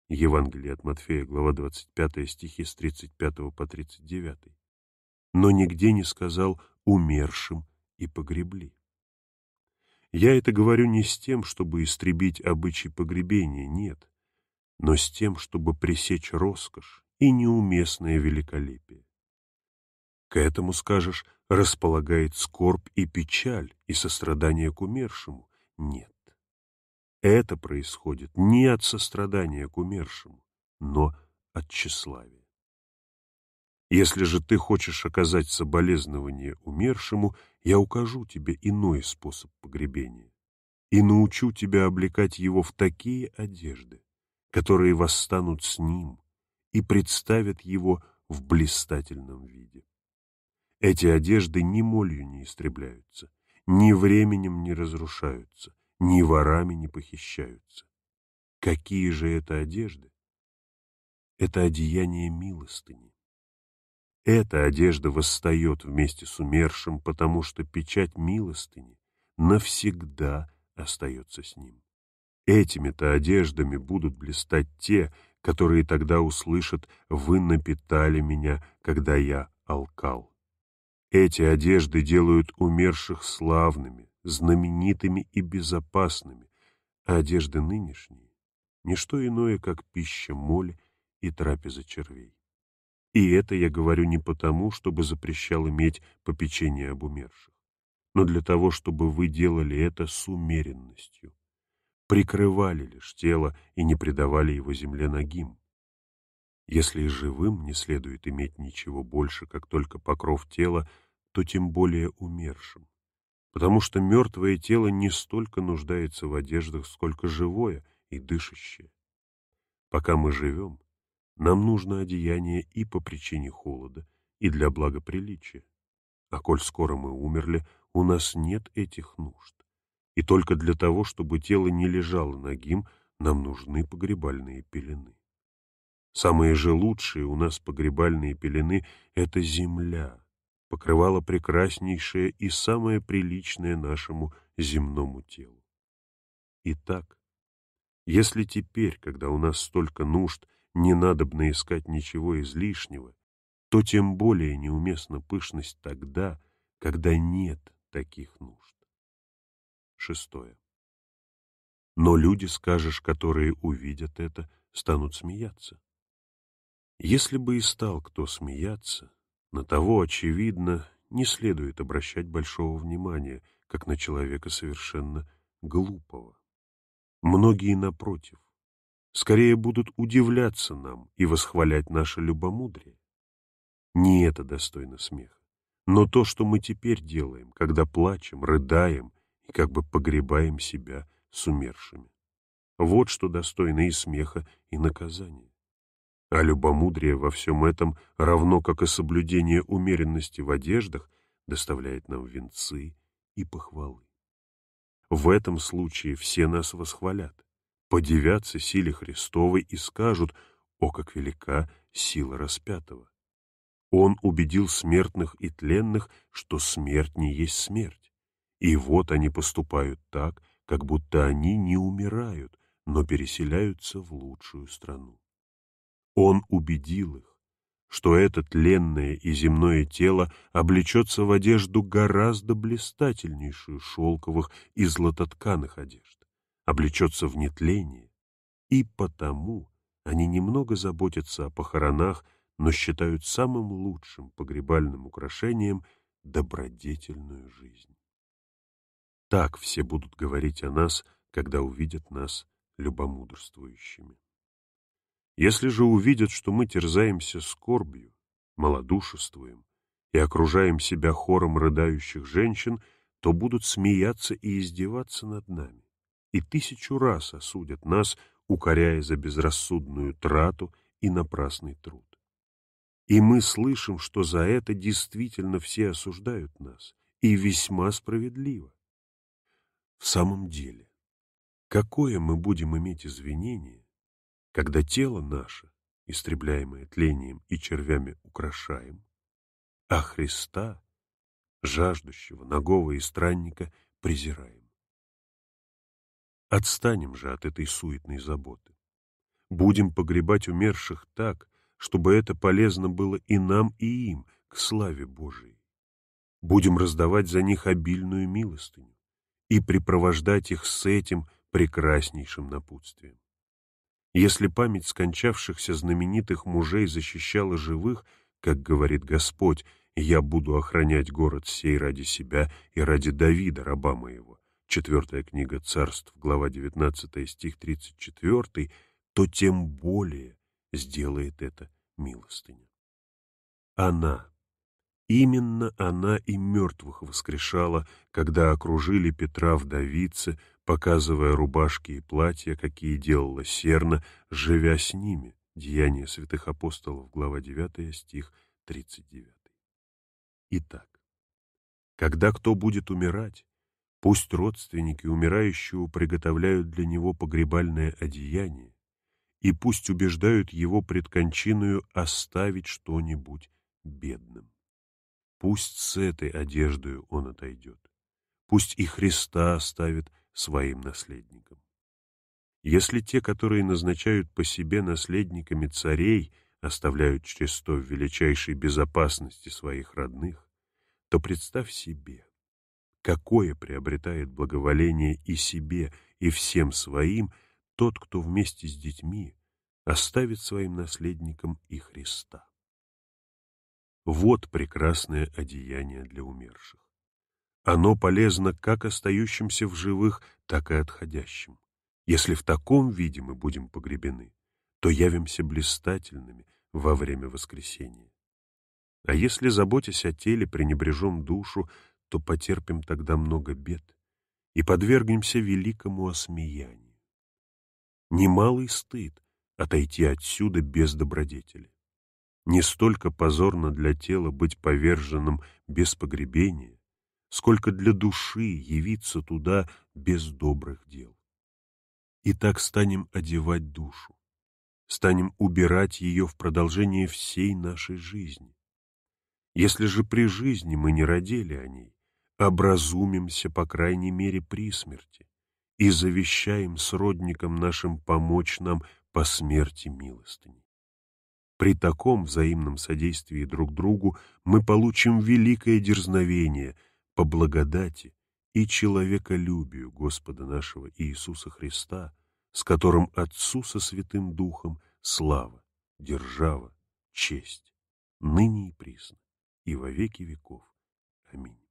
Евангелие от Матфея, глава двадцать пятая, стихи с тридцать пятого по тридцать девятый. Но нигде не сказал «умершим и погребли». Я это говорю не с тем, чтобы истребить обычай погребения, нет, но с тем, чтобы пресечь роскошь и неуместное великолепие. К этому, скажешь, располагает скорбь и печаль, и сострадание к умершему. Нет. Это происходит не от сострадания к умершему, но от тщеславия. Если же ты хочешь оказать соболезнование умершему, я укажу тебе иной способ погребения и научу тебя облекать его в такие одежды, которые восстанут с ним и представят его в блистательном виде. Эти одежды ни молью не истребляются, ни временем не разрушаются, ни ворами не похищаются. Какие же это одежды? Это одеяние милостыни. Эта одежда восстает вместе с умершим, потому что печать милостыни навсегда остается с ним. Этими-то одеждами будут блистать те, которые тогда услышат: «Вы напитали меня, когда я алкал». Эти одежды делают умерших славными, знаменитыми и безопасными, а одежды нынешние — ничто иное, как пища моли и трапеза червей. И это я говорю не потому, чтобы запрещал иметь попечение об умерших, но для того, чтобы вы делали это с умеренностью, прикрывали лишь тело и не предавали его земле нагим. Если и живым не следует иметь ничего больше, как только покров тела, то тем более умершим, потому что мертвое тело не столько нуждается в одеждах, сколько живое и дышащее. Пока мы живем, нам нужно одеяние и по причине холода, и для благоприличия. А коль скоро мы умерли, у нас нет этих нужд. И только для того, чтобы тело не лежало нагим, нам нужны погребальные пелены. Самые же лучшие у нас погребальные пелены — это земля, покрывало прекраснейшее и самое приличное нашему земному телу. Итак, если теперь, когда у нас столько нужд, не надобно искать ничего излишнего, то тем более неуместна пышность тогда, когда нет таких нужд. Шестое. Но люди, скажешь, которые увидят это, станут смеяться. Если бы и стал кто смеяться, на того, очевидно, не следует обращать большого внимания, как на человека совершенно глупого. Многие, напротив, скорее будут удивляться нам и восхвалять наше любомудрие. Не это достойно смеха, но то, что мы теперь делаем, когда плачем, рыдаем и как бы погребаем себя с умершими. Вот что достойно и смеха, и наказания. А любомудрие во всем этом, равно как и соблюдение умеренности в одеждах, доставляет нам венцы и похвалы. В этом случае все нас восхвалят, подивятся силе Христовой и скажут: «О, как велика сила распятого! Он убедил смертных и тленных, что смерть не есть смерть. И вот они поступают так, как будто они не умирают, но переселяются в лучшую страну. Он убедил их, что это тленное и земное тело облечется в одежду гораздо блистательнейшую шелковых и златотканых одежд, облечется в нетление, и потому они немного заботятся о похоронах, но считают самым лучшим погребальным украшением добродетельную жизнь. Так все будут говорить о нас, когда увидят нас любомудрствующими. Если же увидят, что мы терзаемся скорбью, малодушествуем и окружаем себя хором рыдающих женщин, то будут смеяться и издеваться над нами, и тысячу раз осудят нас, укоряя за безрассудную трату и напрасный труд. И мы слышим, что за это действительно все осуждают нас, и весьма справедливо. В самом деле, какое мы будем иметь извинение, когда тело наше, истребляемое тлением и червями, украшаем, а Христа, жаждущего, нагого и странника, презираем? Отстанем же от этой суетной заботы. Будем погребать умерших так, чтобы это полезно было и нам, и им, к славе Божией. Будем раздавать за них обильную милостыню и припровождать их с этим прекраснейшим напутствием. Если память скончавшихся знаменитых мужей защищала живых, как говорит Господь: «Я буду охранять город сей ради себя и ради Давида, раба моего», четвертая книга Царств, глава девятнадцатая, стих тридцать четвёртый, то тем более сделает это милостыня. Она, Именно она и мертвых воскрешала, когда окружили Петра вдовицы, показывая рубашки и платья, какие делала Серна, живя с ними. Деяния святых апостолов, глава девятая, стих тридцать девять. Итак, когда кто будет умирать, пусть родственники умирающего приготовляют для него погребальное одеяние, и пусть убеждают его пред кончиною оставить что-нибудь бедным. Пусть с этой одеждою он отойдет. Пусть и Христа оставит своим наследником. Если те, которые назначают по себе наследниками царей, оставляют через то в величайшей безопасности своих родных, то представь себе, какое приобретает благоволение и себе, и всем своим тот, кто вместе с детьми оставит своим наследником и Христа. Вот прекрасное одеяние для умерших. Оно полезно как остающимся в живых, так и отходящим. Если в таком виде мы будем погребены, то явимся блистательными во время воскресения. А если, заботясь о теле, пренебрежем душу, то потерпим тогда много бед и подвергнемся великому осмеянию. Немалый стыд отойти отсюда без добродетели. Не столько позорно для тела быть поверженным без погребения, сколько для души явиться туда без добрых дел. И так станем одевать душу, станем убирать ее в продолжение всей нашей жизни. Если же при жизни мы не родили о ней, образумимся, по крайней мере, при смерти и завещаем сродникам нашим помочь нам по смерти милостыней. При таком взаимном содействии друг другу мы получим великое дерзновение по благодати и человеколюбию Господа нашего Иисуса Христа, с которым Отцу со Святым Духом слава, держава, честь, ныне и присно, и во веки веков. Аминь.